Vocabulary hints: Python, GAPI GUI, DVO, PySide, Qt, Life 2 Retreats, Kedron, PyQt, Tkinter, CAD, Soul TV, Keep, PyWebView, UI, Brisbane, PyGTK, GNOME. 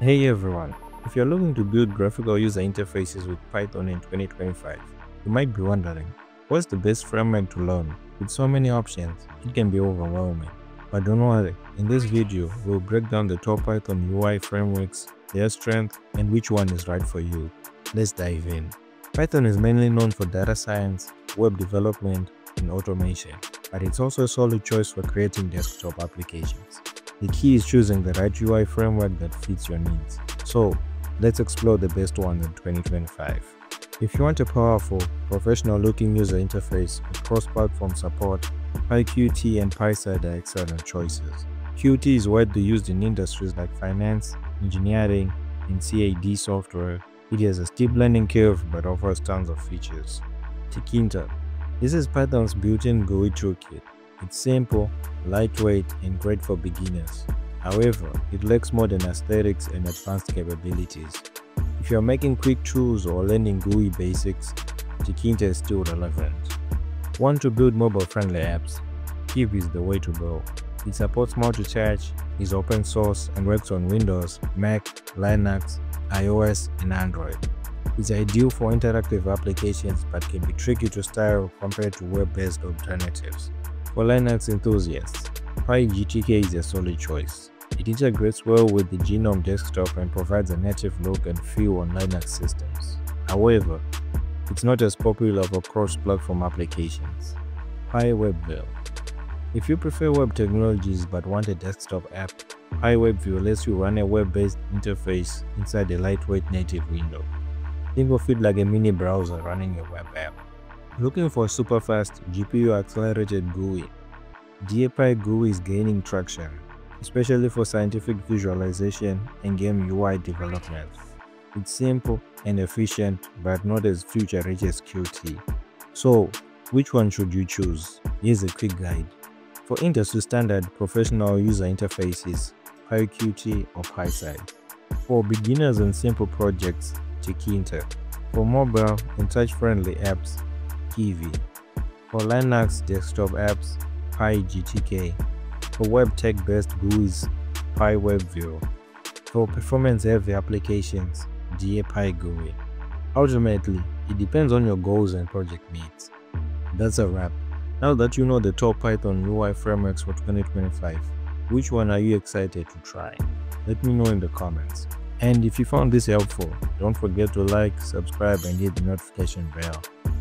Hey everyone, if you're looking to build graphical user interfaces with Python in 2025, you might be wondering, what's the best framework to learn? With so many options, it can be overwhelming. But don't worry, in this video, we'll break down the top Python UI frameworks, their strength, and which one is right for you. Let's dive in. Python is mainly known for data science, web development, and automation, but it's also a solid choice for creating desktop applications. The key is choosing the right UI framework that fits your needs. So let's explore the best ones in 2025. If you want a powerful, professional-looking user interface with cross-platform support, PyQt and PySide are excellent choices. Qt is widely used in industries like finance, engineering, and CAD software. It has a steep learning curve but offers tons of features. Tkinter. This is Python's built-in GUI toolkit. It's simple, lightweight, and great for beginners. However, it lacks modern aesthetics and advanced capabilities. If you're making quick tools or learning GUI basics, Tkinter is still relevant. Want to build mobile-friendly apps? Keep is the way to go. It supports multi-touch, is open source, and works on Windows, Mac, Linux, iOS, and Android. It's ideal for interactive applications but can be tricky to style compared to web-based alternatives. For Linux enthusiasts, PyGTK is a solid choice. It integrates well with the GNOME desktop and provides a native look and feel on Linux systems. However, it's not as popular for cross-platform applications. PyWebView. If you prefer web technologies but want a desktop app, PyWebView lets you run a web-based interface inside a lightweight native window. Think of it like a mini browser running a web app. Looking for a super-fast, GPU-accelerated GUI? GAPI GUI is gaining traction, especially for scientific visualization and game UI development. It's simple and efficient, but not as future-rich as Qt. So, which one should you choose? Here's a quick guide. For industry-standard professional user interfaces, PyQt or PySide. For beginners and simple projects, Tkinter. For mobile and touch-friendly apps, Keep. For Linux desktop apps, PyGTK. For web tech-based GUIs, PyWebView. For performance-heavy applications, GAPI GUI. Ultimately, it depends on your goals and project needs. That's a wrap. Now that you know the top Python UI frameworks for 2025, which one are you excited to try? Let me know in the comments. And if you found this helpful, don't forget to like, subscribe, and hit the notification bell.